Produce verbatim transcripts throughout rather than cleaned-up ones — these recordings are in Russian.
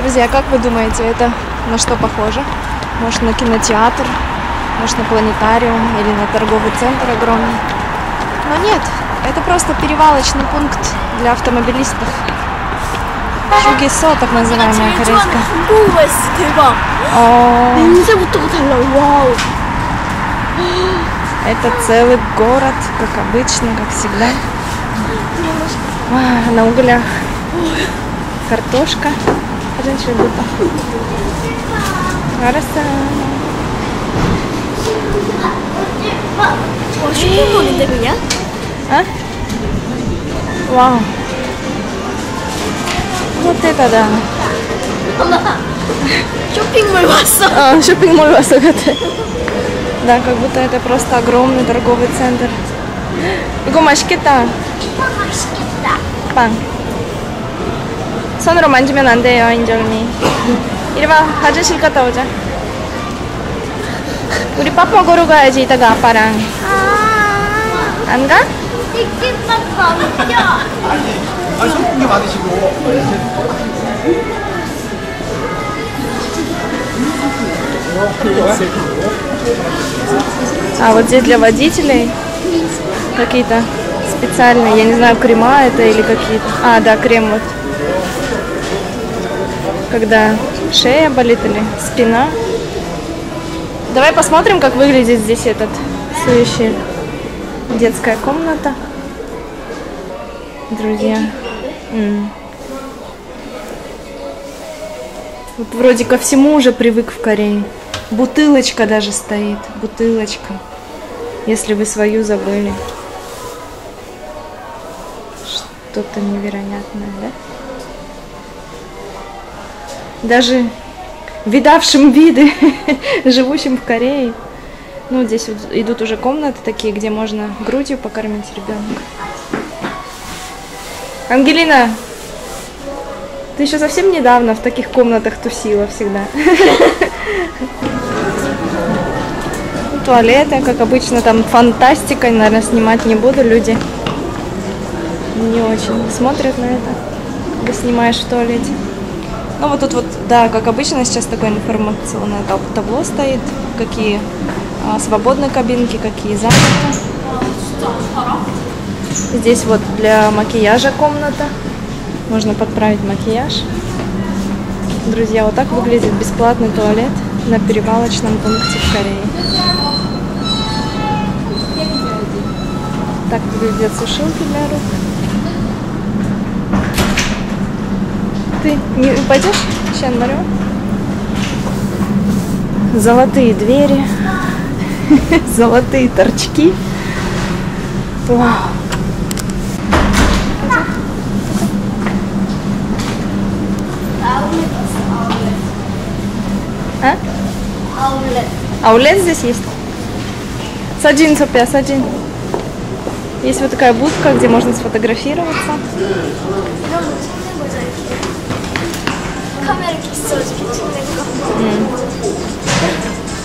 Друзья, как вы думаете, это на что похоже? Может, на кинотеатр, может, на планетариум или на торговый центр огромный. Но нет, это просто перевалочный пункт для автомобилистов. Фугисо, так называемая корейская. Это целый город, как обычно, как всегда. А, на углях картошка. Очень для меня. Вау. Вот это да. Шоппинг-молл Васок. А, шоппинг-молл Васок. Да, как будто это просто огромный торговый центр. Гумашкита. Гумашкита. Пан. 손으로 만지면 안 돼요, 인절미. 이리 와, 아저씨 갔다 오자. 우리 빠빠 걸어 가야지, 이따가 아빠랑. 안 가? 치킨 빠빠 웃겨. 아니, 아니 손풍기 받으시고. А вот здесь для водителей какие-то специальные, я не знаю, крема это или какие-то. А, да, крем вот. Когда шея болит или спина. Давай посмотрим, как выглядит здесь этот сующий. Детская комната. Друзья. М-м. Вот вроде ко всему уже привык в Корее. Бутылочка даже стоит. Бутылочка. Если вы свою забыли. Что-то невероятное, да? Даже видавшим виды, живущим в Корее. Ну, здесь вот идут уже комнаты такие, где можно грудью покормить ребенка. Ангелина, ты еще совсем недавно в таких комнатах тусила всегда. Туалеты, как обычно, там фантастикой, наверное, снимать не буду. Люди не очень смотрят на это, когда снимаешь в туалете. Ну вот тут вот, да, как обычно, сейчас такое информационное табло стоит, какие а, свободные кабинки, какие заняты. Здесь вот для макияжа комната, можно подправить макияж. Друзья, вот так выглядит бесплатный туалет на перевалочном пункте в Корее. Так выглядят сушилки для рук. Ты не пойдешь? Сейчас нарю. Золотые двери, золотые торчки. Вау. А? Аулет. Аулет здесь есть? Садин, София, садин. Есть вот такая будка, где можно сфотографироваться.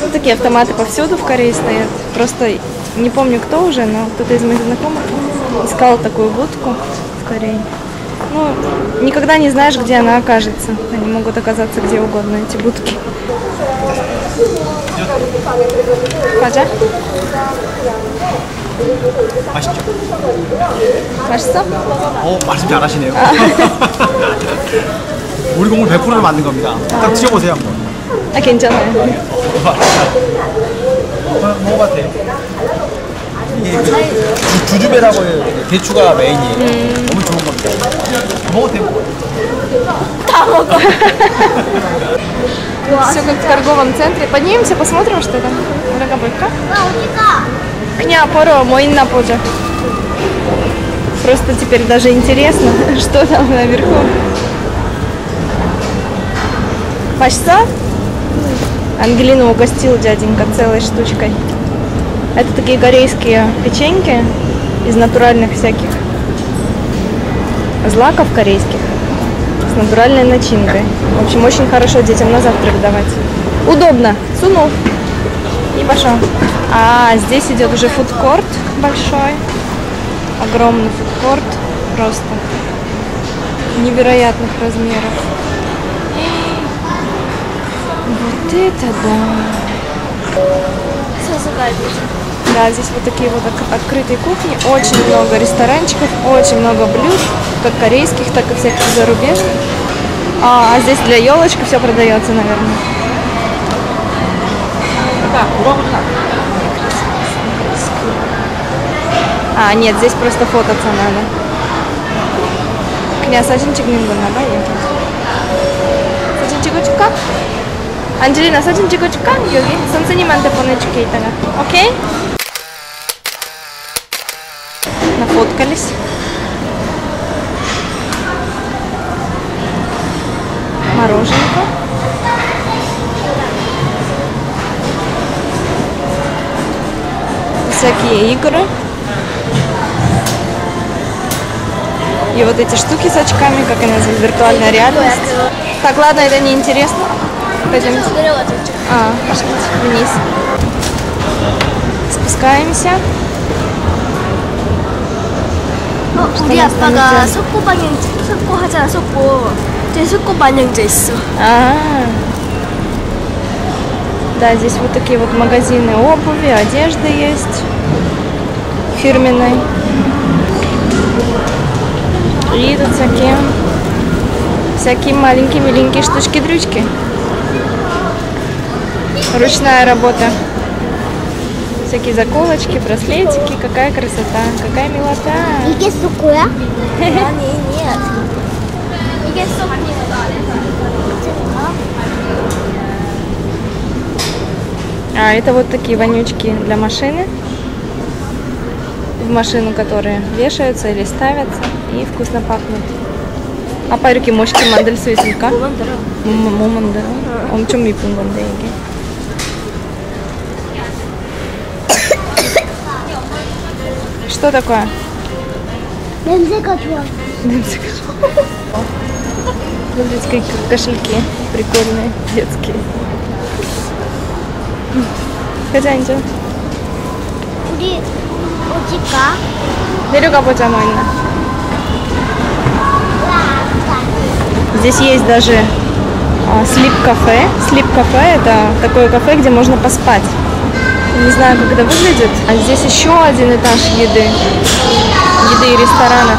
Вот такие автоматы повсюду в Корее стоят. Просто не помню кто уже, но кто-то из моих знакомых искал такую будку в Корее. Ну, никогда не знаешь, где она окажется. Они могут оказаться где угодно, эти будки. Пожалуйста. 맛있죠? 맛있어? 어, 말씀 잘 하시네요. 우리 국물 백 퍼센트로 만든 겁니다. 딱 드셔보세요 한번. 아, 괜찮아요. 먹어봤대요. 이게 주주배라고 대추가 메인이에요. 너무 좋은 겁니다. 먹어도 돼요. 다 먹어. Все как в торговом центре. Поднимемся, посмотрим, что это. Рога-булька. Кня, пору, мой на позже. Просто теперь даже интересно, что там наверху. Пашца? Ангелину угостил дяденька целой штучкой. Это такие корейские печеньки из натуральных всяких злаков корейских с натуральной начинкой. В общем, очень хорошо детям на завтрак давать. Удобно. Сунул. И пошел. А здесь идет уже фудкорт большой. Огромный фудкорт. Просто невероятных размеров. это да. Да, здесь вот такие вот открытые кухни, очень много ресторанчиков, очень много блюд, как корейских, так и всяких зарубежных. А, а здесь для елочки все продается, наверное. А, нет, здесь просто фототься надо. Князь Сачинчик не надо. Сачинчик учка? Ангелина, Сачинчик учка? Йоги? Сансаниманте понечки и так. Окей? Нафоткались. Мороженка. Всякие игры. И вот эти штуки с очками, как они называют, виртуальная реальность. Так, ладно, это неинтересно. Пойдемте. А, пошли вниз. Спускаемся. 우리 아빠가 석고 반영, 석고 하잖아, 석고. 제 석고 반영제 있어. 아. Да, здесь вот такие вот магазины обуви, одежды есть фирменной. И тут всякие, всякие маленькие, миленькие штучки-дрючки. Ручная работа. Всякие заколочки, браслетики. Какая красота, какая милота. Иди сукуя? Нет, нет. Иди сукуя. А это вот такие вонючки для машины. В машину, которые вешаются или ставятся и вкусно пахнут. А парики мощки мандель суисинка. Момандер. Он чуми пунгандеги. Что такое? Смотрите, какие кошельки прикольные, детские. Хозяин, что? Здесь есть даже слип-кафе. Слип-кафе – это такое кафе, где можно поспать. Не знаю, как это выглядит. А здесь еще один этаж еды. Еды и ресторанов.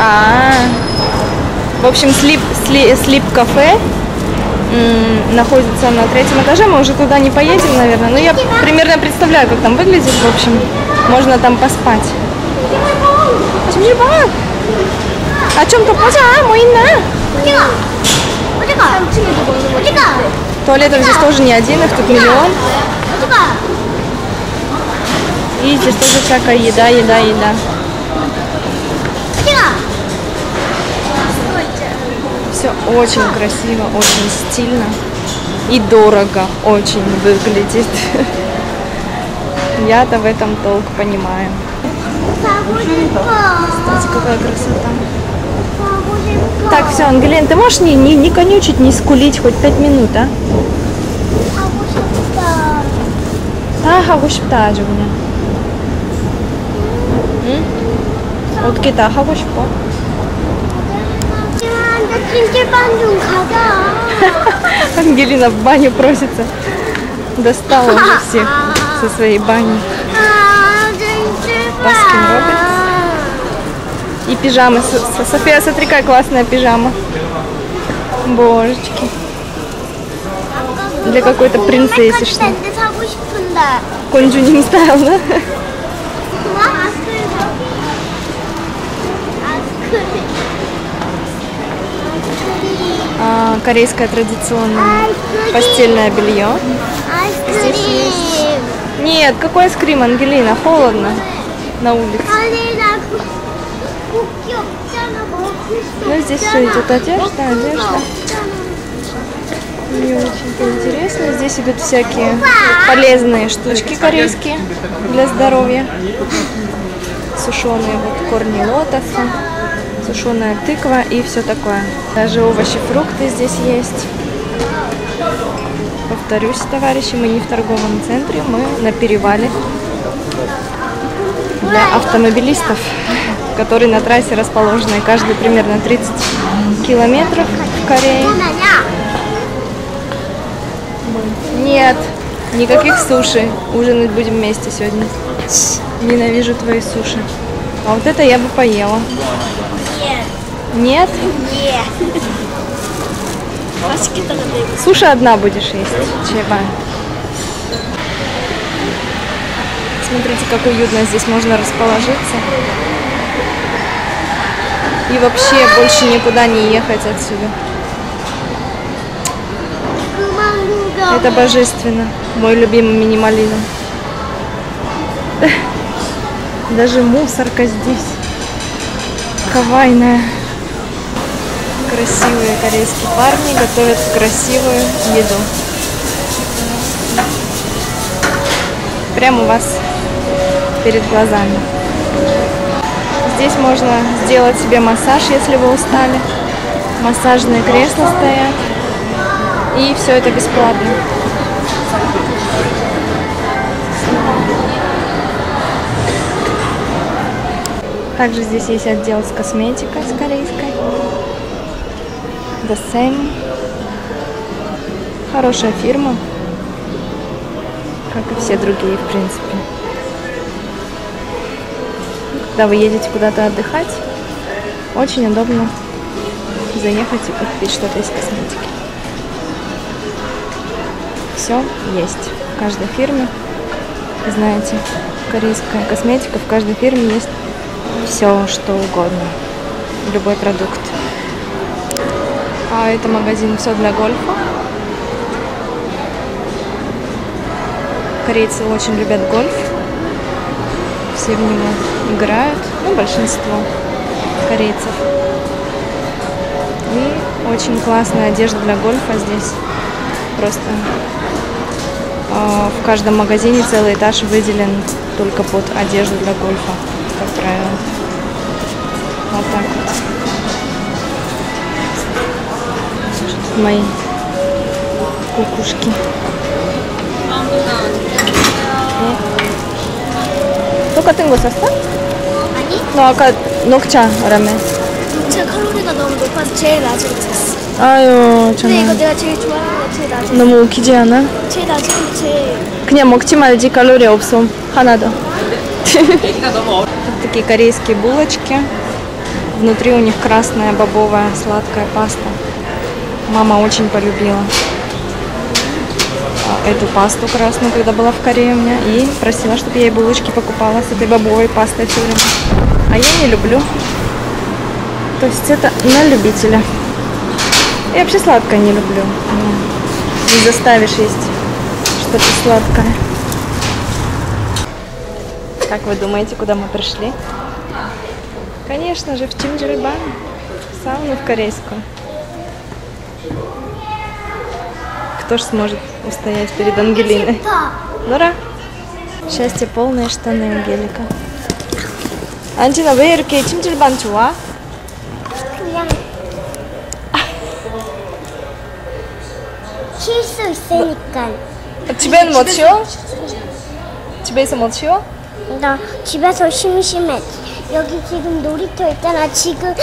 А, в общем, слип, слип, слип-кафе находится на третьем этаже. Мы уже туда не поедем, наверное. Но я примерно представляю, как там выглядит. В общем, можно там поспать. Чимджилбан! О чем-то поза, а, мойна! Туалетов здесь тоже не один, их тут миллион. И здесь тоже всякая еда, еда, еда. Все очень красиво, очень стильно и дорого очень выглядит. Я-то в этом толк понимаю. Кстати, какая красота. Так, все, Ангелин, ты можешь не, не, не конючить, не скулить хоть пять минут, а? А, хагушпта же у меня. Вот кита хагушпо. Ангелина в баню просится. Достала уже всех со своей бани. И пижамы. София, смотри, какая классная пижама. Божечки. Для какой-то принцессы, что ли. Конджунин стайл, да? А, корейское традиционное постельное белье. Здесь есть... Нет, какой айскрим, Ангелина? Холодно на улице. Ну, здесь все идет одежда, одежда. Мне очень-то интересно. Здесь идут всякие полезные штучки корейские для здоровья. Сушеные вот корни лотоса, сушеная тыква и все такое. Даже овощи, фрукты здесь есть. Повторюсь, товарищи, мы не в торговом центре, мы на перевале. для автомобилистов, которые на трассе расположены каждый примерно тридцать километров в Корее. Нет, никаких суши. Ужинать будем вместе сегодня. Ненавижу твои суши. А вот это я бы поела. Нет? Нет? Нет. Суши одна будешь есть, Чимджилбан. Смотрите, как уютно здесь можно расположиться. И вообще больше никуда не ехать отсюда. Это божественно. Мой любимый минимализм. Даже мусорка здесь. Кавайная. Красивые корейские парни готовят красивую еду. Прямо у вас перед глазами. Здесь можно сделать себе массаж, если вы устали. Массажные кресла стоят. И все это бесплатно. Также здесь есть отдел с косметикой, с корейской. The Same. Хорошая фирма. Как и все другие, в принципе. Когда вы едете куда-то отдыхать, очень удобно заехать и купить что-то из косметики. Все есть в каждой фирме. Знаете, корейская косметика, в каждой фирме есть все, что угодно. Любой продукт. А это магазин «Все для гольфа». Корейцы очень любят гольф. Все в него играют. Ну, большинство корейцев. И очень классная одежда для гольфа здесь. Просто э, в каждом магазине целый этаж выделен только под одежду для гольфа, как правило. Вот так вот. Что-то мои кукушки. 똑같은 거 샀어? 아니. 너 아까 녹차라며. 녹차 칼로리가 너무 높아서 제일 낮은 거 샀어. 아유, 정말. 근데 이거 내가 제일 좋아하는 거 제일 낮은. 너무 웃기지 않아? 제일 낮은 거 제일. 그냥 먹지 말지 칼로리 없어. 하나 더. 얘기가 너무 어려. Такие корейские булочки. Внутри у них красная бобовая сладкая паста. Мама очень полюбила эту пасту красную, когда была в Корее у меня, и просила, чтобы я ей булочки покупала с этой бобовой пастой все время. А я не люблю. То есть это на любителя. Я вообще сладкое не люблю. Не заставишь есть что-то сладкое. Как вы думаете, куда мы пришли? Конечно же, в Чимджилбан. В сауну в корейскую. Кто ж сможет устоять перед Ангелиной? Нора? Счастье полное штаны Ангелика. Ангелина, вы 이렇게 Чимджилбан 좋아? 그냥 쉴 수 있으니까. 집에는 못 쉬어? 집에서 못 쉬어? 나 집에서 심심해. 여기 지금 놀이터 있잖아. 지금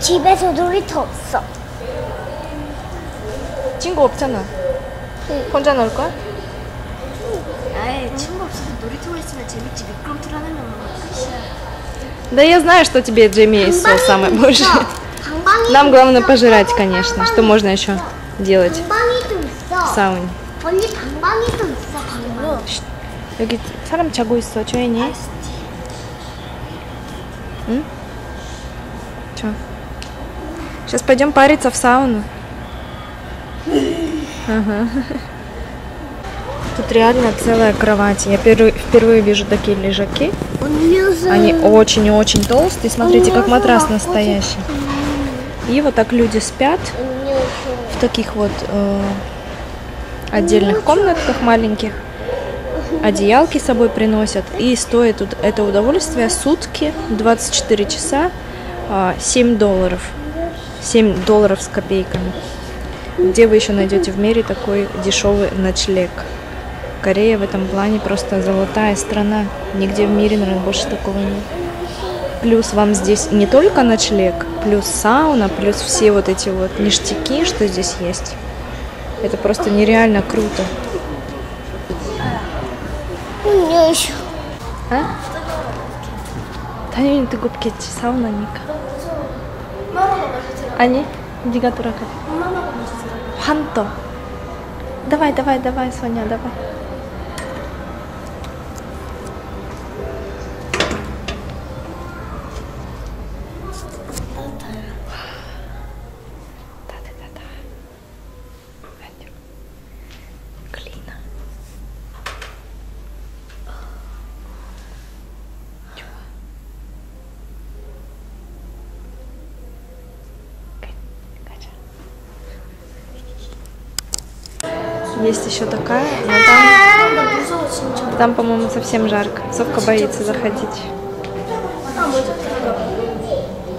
집에서 놀이터 없어. 친구 없잖아. 혼자 놀 거야? 아예 친구 없어서 놀이터에 있으면 재밌지. 미끄럼틀 하는 건 да я знаю, что тебе Джимми все самое больше. Нам главное пожирать, конечно. Что можно еще делать в сауне? 여기 사람 자고 있어, 조인이. 응? Че? Сейчас пойдем париться в сауну. Ага. Тут реально целая кровать. Я впервые, впервые вижу такие лежаки. Они очень и очень толстые. Смотрите, как матрас настоящий. И вот так люди спят в таких вот э, отдельных комнатках маленьких. Одеялки с собой приносят. И стоит тут это удовольствие сутки, двадцать четыре часа, э, семь долларов. семь долларов с копейками. Где вы еще найдете в мире такой дешевый ночлег? Корея в этом плане просто золотая страна. Нигде в мире, наверное, больше такого нет. Плюс вам здесь не только ночлег, плюс сауна, плюс все вот эти вот ништяки, что здесь есть. Это просто нереально круто. А? Таня, ты губки чесал на них. Они? Дигатура как? Ханто. Давай, давай, давай, Соня, давай. Есть еще такая, но там, там по-моему, совсем жарко. Совка боится заходить.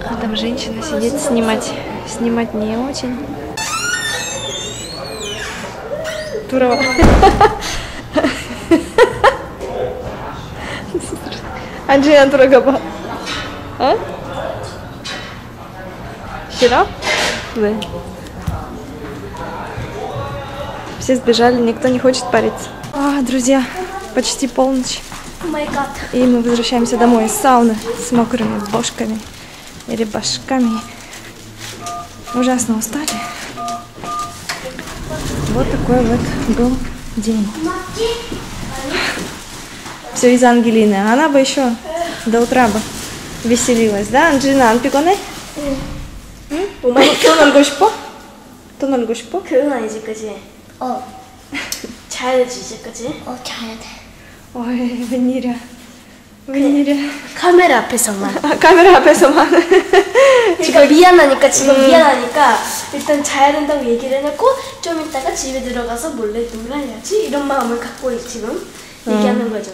А там женщина сидит снимать. Снимать не очень. Турова. Анджелина Турагоба. А? Сюда? Да. Все сбежали, никто не хочет париться. А, друзья, почти полночь. И мы возвращаемся домой из сауны с мокрыми бошками или башками. Ужасно устали. Вот такой вот был день. Все из-за Ангелины. Она бы еще до утра бы веселилась, да, Анджина? Анпиконе? Тональгошпо? Тональгошпо? 어. 자야지 이제 그지? 어 자야 돼. 어이 웬일이야? 웬일이야? 카메라 앞에서만. 아, 카메라 앞에서만. 지금 미안하니까 지금 음. 미안하니까 일단 자야 된다고 얘기를 해놓고 좀 이따가 집에 들어가서 몰래 놀아야지 이런 마음을 갖고 지금 음. 얘기하는 거죠.